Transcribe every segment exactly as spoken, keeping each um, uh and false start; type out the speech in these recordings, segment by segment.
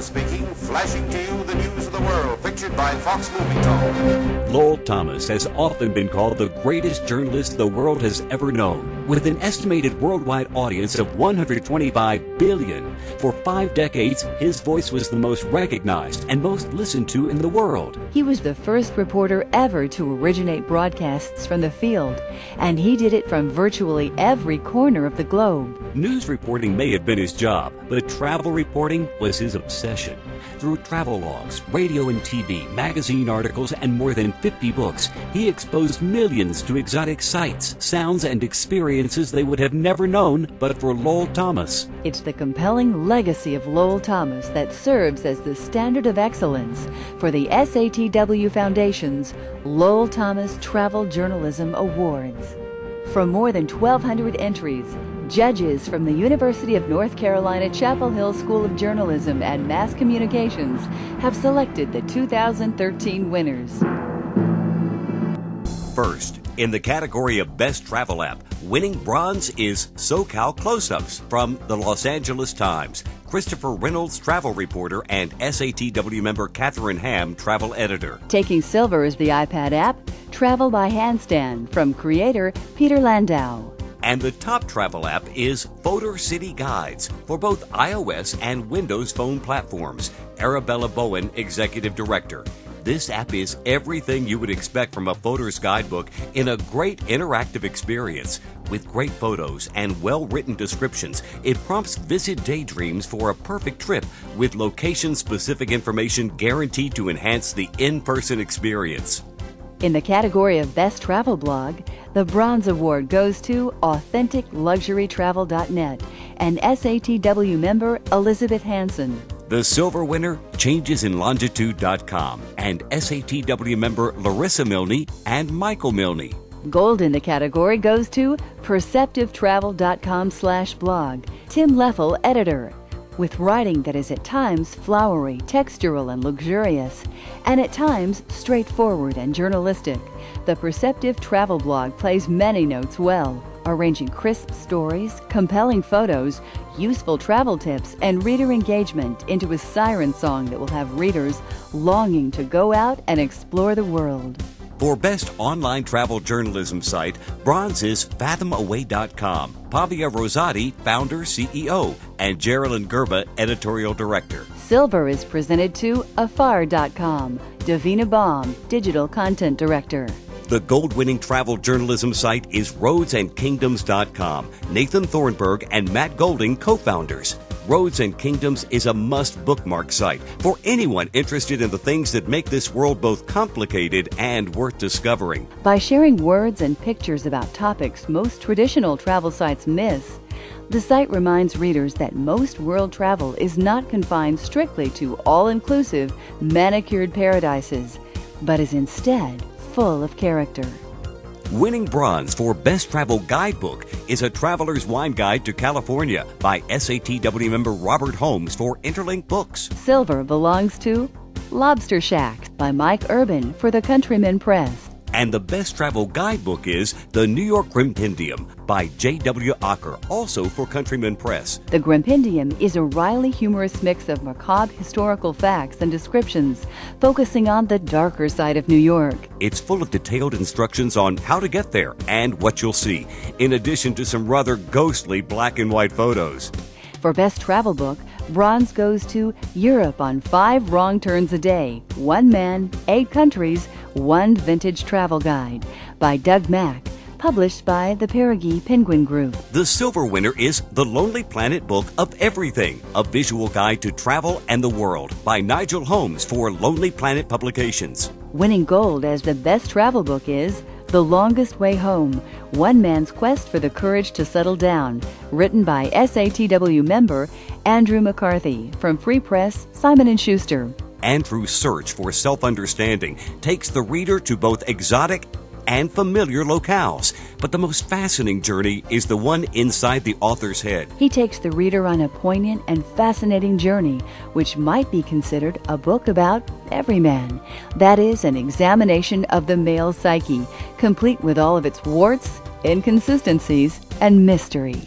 Thomas speaking, flashing to you the news of the world, pictured by Fox Movietone. Lowell Thomas has often been called the greatest journalist the world has ever known, with an estimated worldwide audience of one hundred twenty-five billion. For five decades, his voice was the most recognized and most listened to in the world. He was the first reporter ever to originate broadcasts from the field, and he did it from virtually every corner of the globe. News reporting may have been his job, but travel reporting was his obsession. Through travel logs, radio and T V, magazine articles, and more than fifty books, he exposed millions to exotic sights, sounds, and experiences they would have never known but for Lowell Thomas. It's the compelling legacy of Lowell Thomas that serves as the standard of excellence for the S A T W Foundation's Lowell Thomas Travel Journalism Awards. From more than twelve hundred entries, judges from the University of North Carolina Chapel Hill School of Journalism and Mass Communications have selected the two thousand thirteen winners. First, in the category of Best Travel App, winning bronze is SoCal Close-Ups from the Los Angeles Times. Christopher Reynolds, travel reporter, and S A T W member Catherine Hamm, travel editor. Taking silver is the iPad app, Travel by Handstand, from creator Peter Landau. And the top travel app is Fodor's City Guides for both iOS and Windows phone platforms. Arabella Bowen, executive director. This app is everything you would expect from a Fodor's guidebook in a great interactive experience. With great photos and well-written descriptions, it prompts vivid daydreams for a perfect trip with location-specific information guaranteed to enhance the in-person experience. In the category of Best Travel Blog, the bronze award goes to Authentic Luxury Travel dot net and S A T W member Elizabeth Hansen. The silver winner, Changes in Longitude dot com and S A T W member Larissa Milne and Michael Milne. Gold in the category goes to Perceptive Travel dot com slash blog, Tim Leffel, editor. With writing that is at times flowery, textural, and luxurious, and at times straightforward and journalistic, the Perceptive Travel blog plays many notes well, arranging crisp stories, compelling photos, useful travel tips, and reader engagement into a siren song that will have readers longing to go out and explore the world. For Best Online Travel Journalism Site, bronze is Fathom Away dot com. Pavia Rosati, founder, C E O, and Gerilyn Gerba, editorial director. Silver is presented to Afar dot com. Davina Baum, digital content director. The gold-winning travel journalism site is roads and kingdoms dot com. Nathan Thornburg and Matt Golding, co-founders. Roads and Kingdoms is a must-bookmark site for anyone interested in the things that make this world both complicated and worth discovering. By sharing words and pictures about topics most traditional travel sites miss, the site reminds readers that most world travel is not confined strictly to all-inclusive, manicured paradises, but is instead full of character. Winning bronze for Best Travel Guidebook is A Traveler's Wine Guide to California by S A T W member Robert Holmes for Interlink Books. Silver belongs to Lobster Shack by Mike Urban for the Countryman Press. And the Best Travel Guidebook is The New York Grimpendium by J W Ocker, also for Countryman Press. The Grimpendium is a wryly humorous mix of macabre historical facts and descriptions, focusing on the darker side of New York. It's full of detailed instructions on how to get there and what you'll see, in addition to some rather ghostly black and white photos. For Best Travel Book, bronze goes to Europe on Five Wrong Turns a Day, One Man, Eight Countries, One Vintage Travel Guide by Doug Mack, published by the Perigee Penguin Group. The silver winner is The Lonely Planet Book of Everything, a visual guide to travel and the world by Nigel Holmes for Lonely Planet Publications. Winning gold as the best travel book is The Longest Way Home, One Man's Quest for the Courage to Settle Down, written by S A T W member Andrew McCarthy from Free Press, Simon and Schuster. Andrew's search for self-understanding takes the reader to both exotic and familiar locales. But the most fascinating journey is the one inside the author's head. He takes the reader on a poignant and fascinating journey, which might be considered a book about every man. That is, an examination of the male psyche, complete with all of its warts, inconsistencies, and mystery.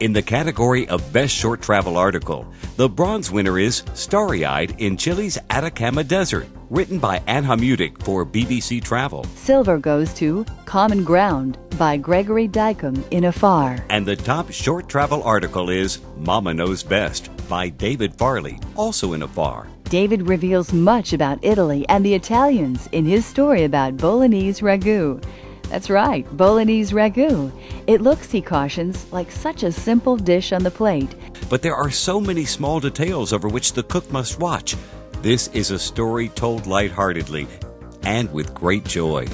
In the category of Best Short Travel Article, the bronze winner is Starry-Eyed in Chile's Atacama Desert, written by Ann Hamudic for B B C Travel. Silver goes to Common Ground by Gregory Dykem in Afar. And the top short travel article is Mama Knows Best by David Farley, also in Afar. David reveals much about Italy and the Italians in his story about Bolognese ragu. That's right, Bolognese ragu. It looks, he cautions, like such a simple dish on the plate. But there are so many small details over which the cook must watch. This is a story told lightheartedly and with great joy.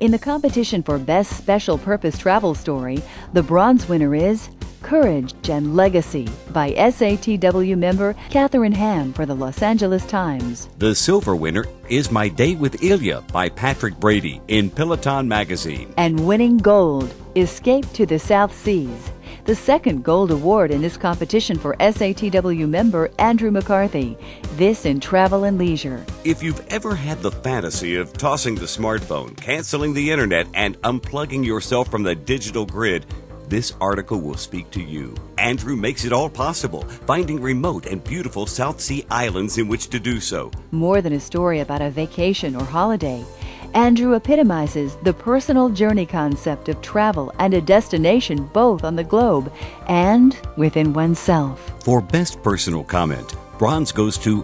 In the competition for Best Special Purpose Travel Story, the bronze winner is Courage and Legacy by S A T W member Catherine Hamm for the Los Angeles Times. The silver winner is My Day with Ilya by Patrick Brady in Peloton magazine. And winning gold, Escape to the South Seas, the second gold award in this competition for S A T W member Andrew McCarthy. This in Travel and Leisure. If you've ever had the fantasy of tossing the smartphone, canceling the internet, and unplugging yourself from the digital grid, this article will speak to you. Andrew makes it all possible, finding remote and beautiful South Sea islands in which to do so. More than a story about a vacation or holiday, Andrew epitomizes the personal journey concept of travel and a destination both on the globe and within oneself. For Best Personal Comment, bronze goes to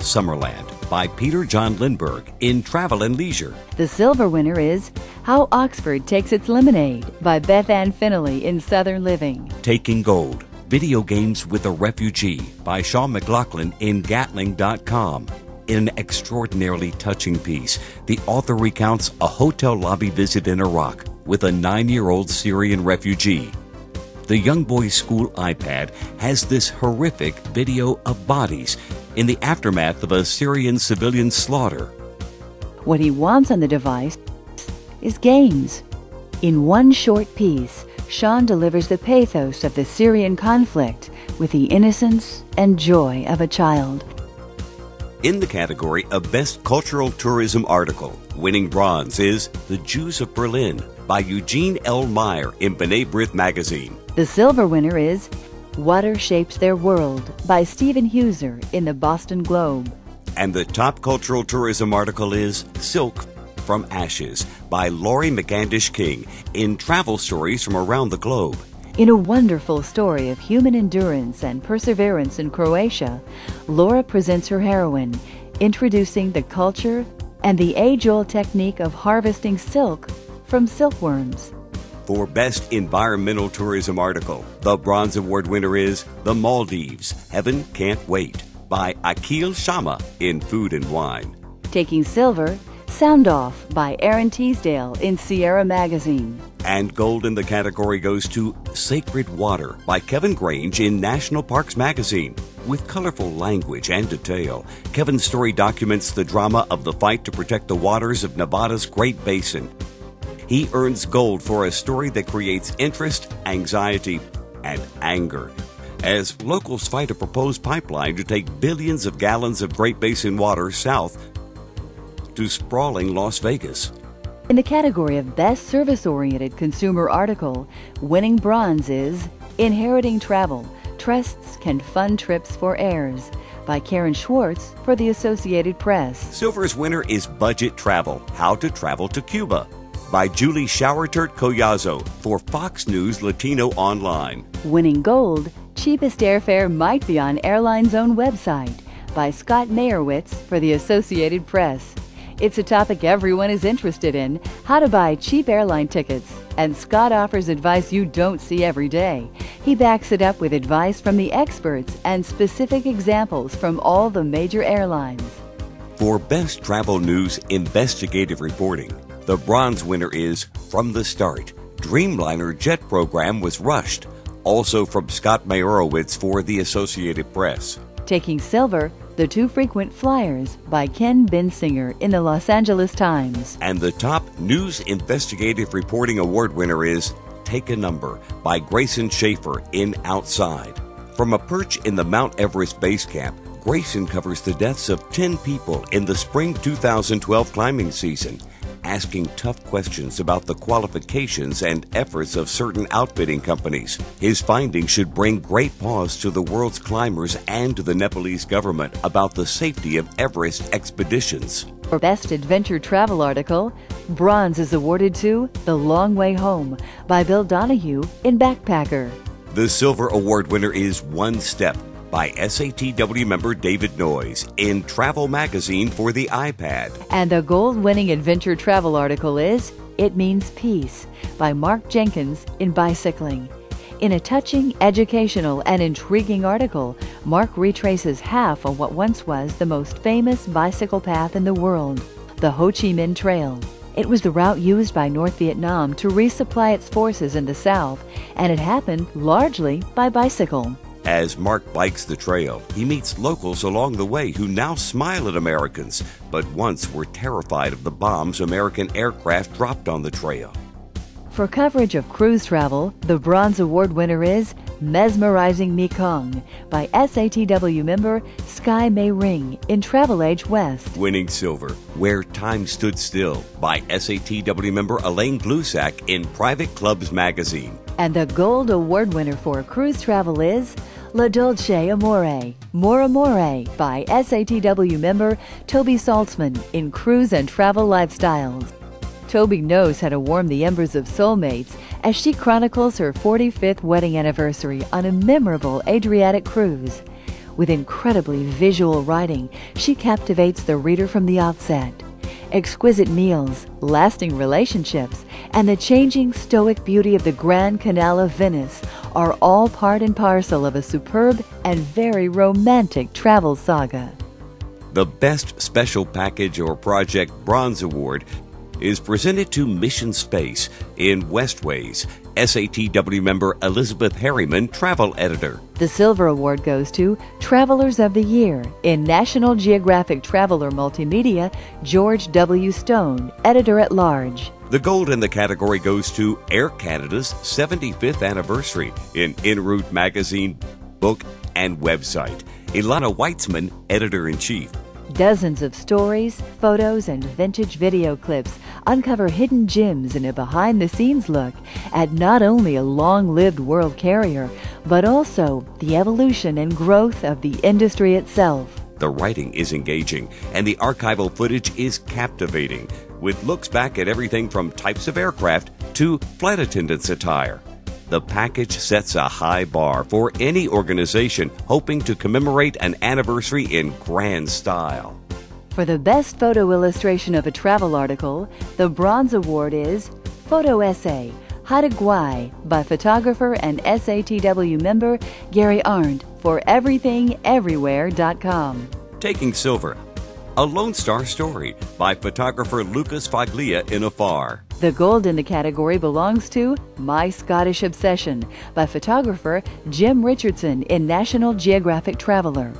Summerland by Peter John Lindbergh in Travel and Leisure. The silver winner is How Oxford Takes Its Lemonade by Beth Ann Finnelly in Southern Living. Taking Gold, Video Games with a Refugee by Sean McLaughlin in Gatling dot com. In an extraordinarily touching piece, the author recounts a hotel lobby visit in Iraq with a nine-year-old Syrian refugee. The young boy's school iPad has this horrific video of bodies in the aftermath of a Syrian civilian slaughter. What he wants on the device is games. In one short piece, Sean delivers the pathos of the Syrian conflict with the innocence and joy of a child. In the category of Best Cultural Tourism Article, winning bronze is The Jews of Berlin by Eugene L. Meyer in B'nai B'rith magazine. The silver winner is Water Shapes Their World by Stephen Huser in the Boston Globe. And the top cultural tourism article is Silk from Ashes by Laurie McCandish King in Travel Stories from Around the Globe. In a wonderful story of human endurance and perseverance in Croatia, Laura presents her heroine, introducing the culture and the age-old technique of harvesting silk from silkworms. For Best Environmental Tourism Article, the bronze award winner is The Maldives, Heaven Can't Wait by Akil Sharma in Food and Wine. Taking silver, Sound Off by Aaron Teasdale in Sierra magazine. And gold in the category goes to Sacred Water by Kevin Grange in National Parks magazine. With colorful language and detail, Kevin's story documents the drama of the fight to protect the waters of Nevada's Great Basin. He earns gold for a story that creates interest, anxiety, and anger as locals fight a proposed pipeline to take billions of gallons of Great Basin water south to sprawling Las Vegas. In the category of Best Service-Oriented Consumer Article, winning bronze is Inheriting Travel, Trusts Can Fund Trips for Heirs by Karen Schwartz for the Associated Press. Silver's winner is Budget Travel, How to Travel to Cuba by Julie Showertert Collazo for Fox News Latino Online. Winning gold, Cheapest Airfare Might Be on Airlines' Own Website by Scott Meyerowitz for the Associated Press. It's a topic everyone is interested in, how to buy cheap airline tickets, and Scott offers advice you don't see every day. He backs it up with advice from the experts and specific examples from all the major airlines. For Best Travel News Investigative Reporting, the bronze winner is From the Start, Dreamliner Jet Program Was Rushed, also from Scott Meyerowitz for the Associated Press. Taking silver, The Two Frequent Flyers by Ken Bensinger in the Los Angeles Times. And the top News Investigative Reporting Award winner is Take a Number by Grayson Schaefer in Outside. From a perch in the Mount Everest base camp, Grayson covers the deaths of ten people in the spring two thousand twelve climbing season asking tough questions about the qualifications and efforts of certain outfitting companies. His findings should bring great pause to the world's climbers and to the Nepalese government about the safety of Everest expeditions. For Best Adventure Travel Article, bronze is awarded to The Long Way Home by Bill Donahue in Backpacker. The Silver Award winner is One Step by S A T W member David Noyes in Travel Magazine for the iPad. And the gold-winning adventure travel article is It Means Peace by Mark Jenkins in Bicycling. In a touching, educational, and intriguing article, Mark retraces half of what once was the most famous bicycle path in the world, the Ho Chi Minh Trail. It was the route used by North Vietnam to resupply its forces in the South, and it happened largely by bicycle. As Mark bikes the trail, he meets locals along the way who now smile at Americans, but once were terrified of the bombs American aircraft dropped on the trail. For coverage of cruise travel, the Bronze Award winner is Mesmerizing Mekong by S A T W member Sky May Ring in Travel Age West. Winning silver, Where Time Stood Still by S A T W member Elaine Glusak in Private Clubs Magazine. And the gold award winner for cruise travel is La Dolce Amore, More Amore by S A T W member Toby Saltzman in Cruise and Travel Lifestyles. Toby knows how to warm the embers of soulmates as she chronicles her forty-fifth wedding anniversary on a memorable Adriatic cruise. With incredibly visual writing, she captivates the reader from the outset. Exquisite meals, lasting relationships, and the changing stoic beauty of the Grand Canal of Venice are all part and parcel of a superb and very romantic travel saga. The Best Special Package or Project Bronze Award is presented to Mission Space in Westways, S A T W member Elizabeth Harriman, travel editor. The Silver Award goes to Travelers of the Year in National Geographic Traveler Multimedia, George W. Stone, editor-at-large. The gold in the category goes to Air Canada's seventy-fifth anniversary in En Route magazine, book, and website. Ilana Weitzman, editor-in-chief. Dozens of stories, photos, and vintage video clips uncover hidden gems in a behind-the-scenes look at not only a long-lived world carrier, but also the evolution and growth of the industry itself. The writing is engaging, and the archival footage is captivating, with looks back at everything from types of aircraft to flight attendants' attire. The package sets a high bar for any organization hoping to commemorate an anniversary in grand style. For the best photo illustration of a travel article, the Bronze Award is Photo Essay, How to Guai by photographer and S A T W member Gary Arndt for everything everywhere dot com. Taking silver, A Lone Star Story by photographer Lucas Foglia in Afar. The gold in the category belongs to My Scottish Obsession by photographer Jim Richardson in National Geographic Traveler.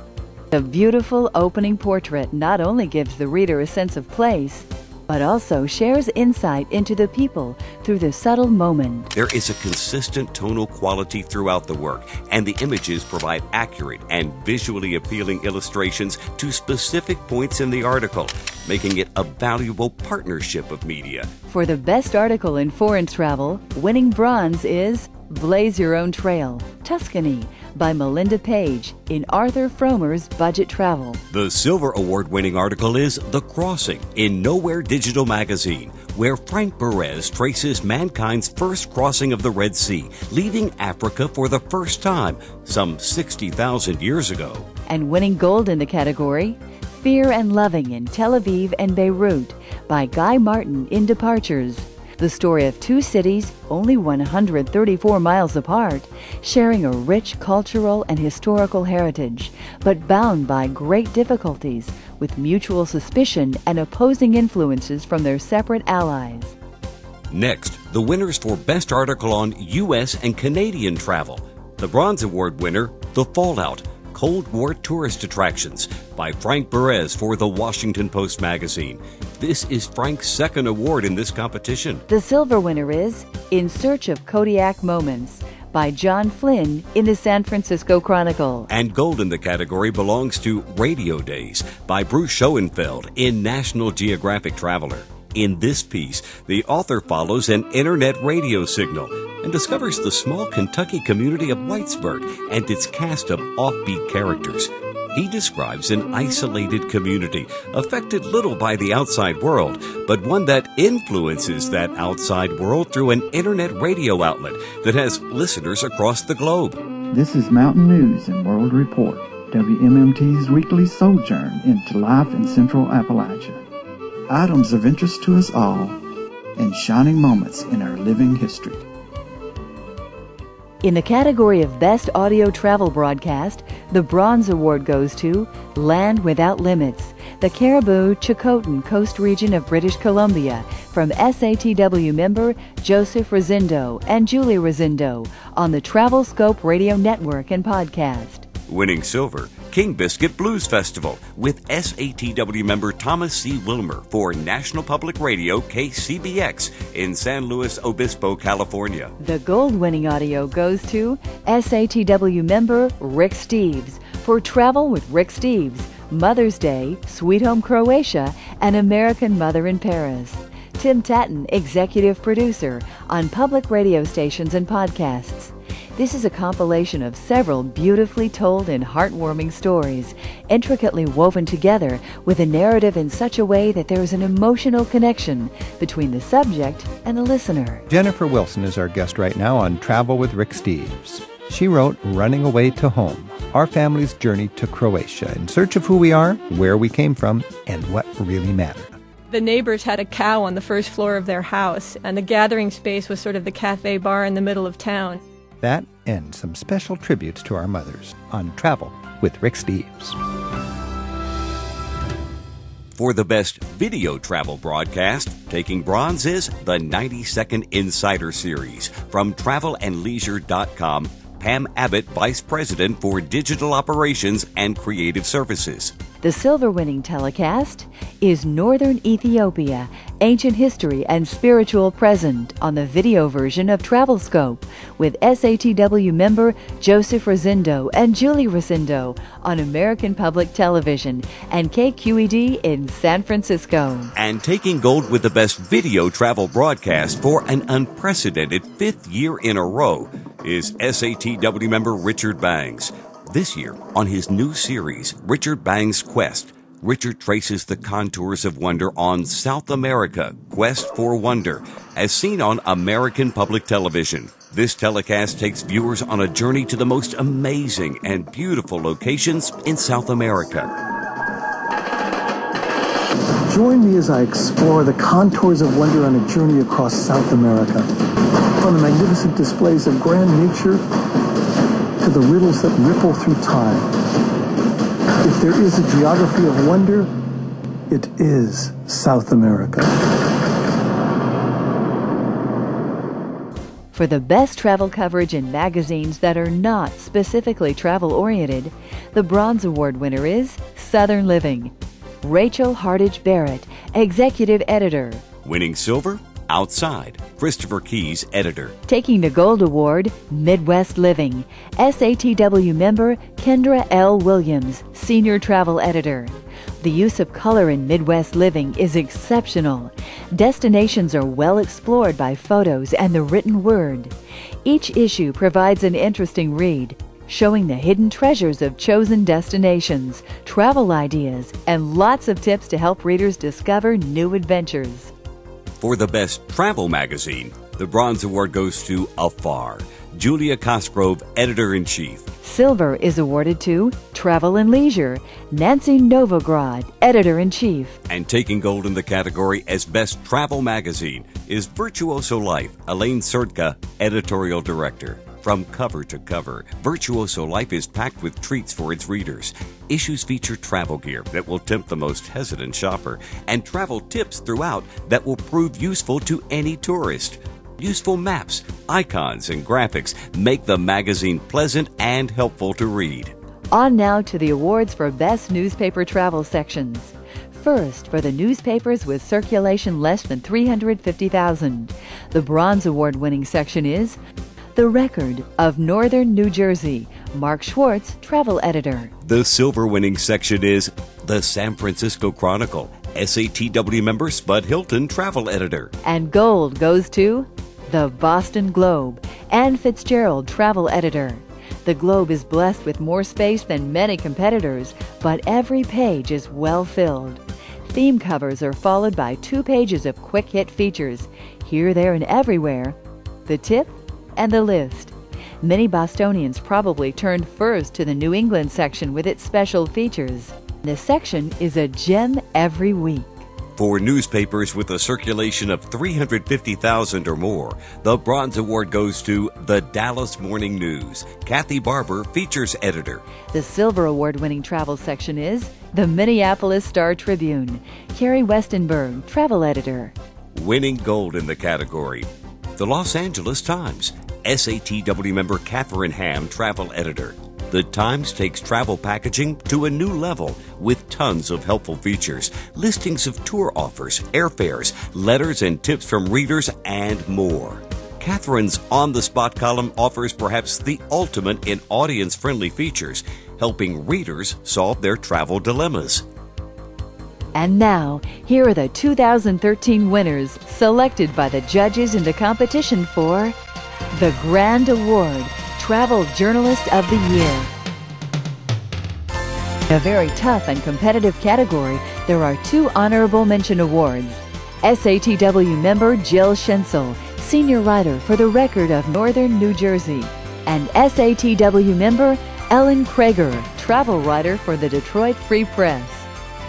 The beautiful opening portrait not only gives the reader a sense of place, but also shares insight into the people through the subtle moment. There is a consistent tonal quality throughout the work, and the images provide accurate and visually appealing illustrations to specific points in the article, making it a valuable partnership of media. For the best article in foreign travel, winning bronze is Blaze Your Own Trail, Tuscany by Melinda Page in Arthur Fromer's Budget Travel. The Silver Award-winning article is The Crossing in Nowhere Digital Magazine, where Frank Perez traces mankind's first crossing of the Red Sea, leaving Africa for the first time some sixty thousand years ago. And winning gold in the category, Fear and Loving in Tel Aviv and Beirut by Guy Martin in Departures. The story of two cities, only one hundred thirty-four miles apart, sharing a rich cultural and historical heritage, but bound by great difficulties, with mutual suspicion and opposing influences from their separate allies. Next, the winners for Best Article on U S and Canadian Travel. The Bronze Award winner, The Fallout, Cold War Tourist Attractions by Frank Perez for the Washington Post magazine. This is Frank's second award in this competition. The silver winner is In Search of Kodiak Moments by John Flynn in the San Francisco Chronicle. And gold in the category belongs to Radio Days by Bruce Schoenfeld in National Geographic Traveler. In this piece, the author follows an internet radio signal and discovers the small Kentucky community of Whitesburg and its cast of offbeat characters. He describes an isolated community, affected little by the outside world, but one that influences that outside world through an internet radio outlet that has listeners across the globe. This is Mountain News and World Report, W M M T's weekly sojourn into life in Central Appalachia. Items of interest to us all and shining moments in our living history. In the category of Best Audio Travel Broadcast, the Bronze Award goes to Land Without Limits, the Cariboo Chicotan Coast Region of British Columbia, from S A T W member Joseph Rosendo and Julie Rosendo on the Travel Scope Radio Network and podcast. Winning silver, King Biscuit Blues Festival with S A T W member Thomas C. Wilmer for National Public Radio K C B X in San Luis Obispo, California. The gold-winning audio goes to S A T W member Rick Steves for Travel with Rick Steves, Mother's Day, Sweet Home Croatia, and American Mother in Paris. Tim Tatton, executive producer on public radio stations and podcasts. This is a compilation of several beautifully told and heartwarming stories, intricately woven together with a narrative in such a way that there is an emotional connection between the subject and the listener. Jennifer Wilson is our guest right now on Travel with Rick Steves. She wrote Running Away to Home, Our Family's Journey to Croatia, in search of who we are, where we came from, and what really mattered. The neighbors had a cow on the first floor of their house, and the gathering space was sort of the cafe bar in the middle of town. That and some special tributes to our mothers on Travel with Rick Steves. For the best video travel broadcast, taking bronze is the ninety second Insider Series from travel and leisure dot com. Pam Abbott, Vice President for Digital Operations and Creative Services. The silver-winning telecast is Northern Ethiopia, Ancient History and Spiritual Present on the video version of TravelScope with S A T W member Joseph Rosendo and Julie Rosendo on American Public Television and K Q E D in San Francisco. And taking gold with the best video travel broadcast for an unprecedented fifth year in a row is S A T W member Richard Bangs. This year, on his new series, Richard Bangs' Quest, Richard traces the contours of wonder on South America, Quest for Wonder, as seen on American Public Television. This telecast takes viewers on a journey to the most amazing and beautiful locations in South America. Join me as I explore the contours of wonder on a journey across South America, from the magnificent displays of grand nature to the riddles that ripple through time. If there is a geography of wonder, it is South America. For the best travel coverage in magazines that are not specifically travel-oriented, the Bronze Award winner is Southern Living. Rachel Hardage Barrett, executive editor. Winning silver, Outside, Christopher Keyes, editor. Taking the gold award, Midwest Living, S A T W member Kendra L. Williams, senior travel editor. The use of color in Midwest Living is exceptional. Destinations are well explored by photos and the written word. Each issue provides an interesting read, showing the hidden treasures of chosen destinations, travel ideas, and lots of tips to help readers discover new adventures. For the best travel magazine, the Bronze Award goes to Afar, Julia Cosgrove, editor-in-chief. Silver is awarded to Travel and Leisure, Nancy Novograd, editor-in-chief. And taking gold in the category as best travel magazine is Virtuoso Life, Elaine Serdka, editorial director. From cover to cover, Virtuoso Life is packed with treats for its readers. Issues feature travel gear that will tempt the most hesitant shopper and travel tips throughout that will prove useful to any tourist. Useful maps, icons, and graphics make the magazine pleasant and helpful to read. On now to the awards for Best Newspaper Travel Sections. First, for the newspapers with circulation less than three hundred fifty thousand. The Bronze Award-winning section is The Record of Northern New Jersey, Mark Schwartz, travel editor. The silver winning section is The San Francisco Chronicle, S A T W member Spud Hilton, travel editor. And gold goes to the Boston Globe. Ann Fitzgerald, travel editor. The Globe is blessed with more space than many competitors, but every page is well filled. Theme covers are followed by two pages of quick hit features, here, there, and everywhere, the tip, and the list. Many Bostonians probably turned first to the New England section with its special features. This section is a gem every week. For newspapers with a circulation of three hundred fifty thousand or more, the Bronze Award goes to the Dallas Morning News. Kathy Barber, features editor. The Silver Award-winning travel section is the Minneapolis Star-Tribune. Carrie Westenberg, travel editor. Winning gold in the category, the Los Angeles Times. S A T W member Catherine Hamm, travel editor. The Times takes travel packaging to a new level with tons of helpful features, listings of tour offers, airfares, letters and tips from readers, and more. Catherine's on-the-spot column offers perhaps the ultimate in audience-friendly features, helping readers solve their travel dilemmas. And now, here are the two thousand thirteen winners selected by the judges in the competition for the Grand Award, Travel Journalist of the Year. In a very tough and competitive category, there are two honorable mention awards. S A T W member Jill Schenzel, senior writer for the Record of Northern New Jersey, and S A T W member Ellen Krager, travel writer for the Detroit Free Press.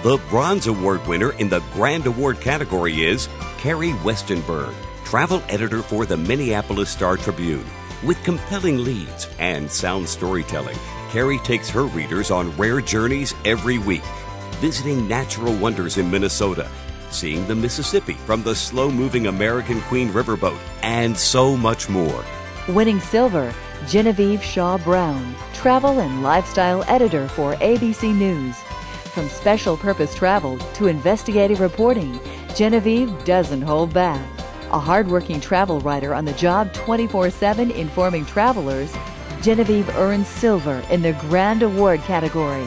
The Bronze Award winner in the Grand Award category is Carrie Westenberg, travel editor for the Minneapolis Star-Tribune. With compelling leads and sound storytelling, Carrie takes her readers on rare journeys every week, visiting natural wonders in Minnesota, seeing the Mississippi from the slow-moving American Queen riverboat, and so much more. Winning silver, Genevieve Shaw Brown, travel and lifestyle editor for A B C News. From special-purpose travel to investigative reporting, Genevieve doesn't hold back. A hard-working travel writer on the job twenty-four seven informing travelers, Genevieve earns silver in the Grand Award category.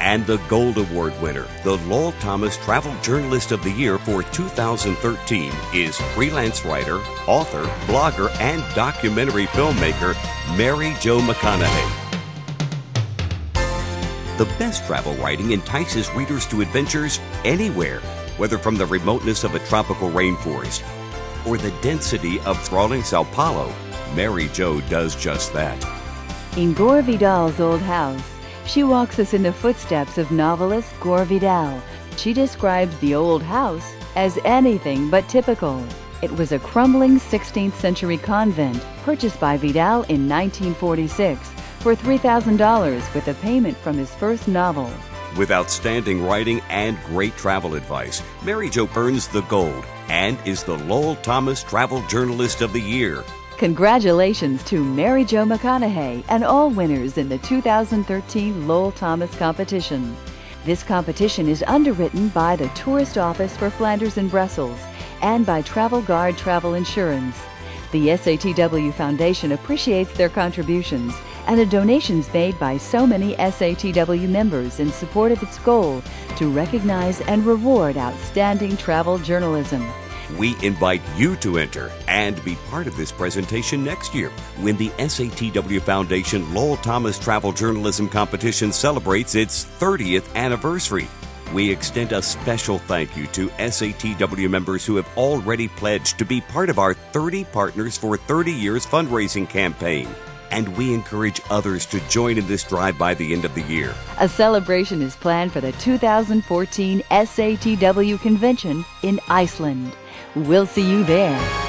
And the Gold Award winner, the Lowell Thomas Travel Journalist of the Year for two thousand thirteen, is freelance writer, author, blogger, and documentary filmmaker Mary Jo McConaughey. The best travel writing entices readers to adventures anywhere, whether from the remoteness of a tropical rainforest or the density of sprawling Sao Paulo. Mary Jo does just that. In Gore Vidal's old house, she walks us in the footsteps of novelist Gore Vidal. She describes the old house as anything but typical. It was a crumbling sixteenth century convent purchased by Vidal in nineteen forty-six for three thousand dollars with a payment from his first novel. With outstanding writing and great travel advice, Mary Jo earns the gold and is the Lowell Thomas Travel Journalist of the Year. Congratulations to Mary Jo McConaughey and all winners in the two thousand thirteen Lowell Thomas competition. This competition is underwritten by the Tourist Office for Flanders and Brussels and by Travel Guard Travel Insurance. The S A T W Foundation appreciates their contributions and the donations made by so many S A T W members in support of its goal to recognize and reward outstanding travel journalism. We invite you to enter and be part of this presentation next year when the S A T W Foundation Lowell Thomas Travel Journalism Competition celebrates its thirtieth anniversary. We extend a special thank you to S A T W members who have already pledged to be part of our thirty Partners for thirty Years fundraising campaign. And we encourage others to join in this drive by the end of the year. A celebration is planned for the two thousand fourteen S A T W Convention in Iceland. We'll see you there.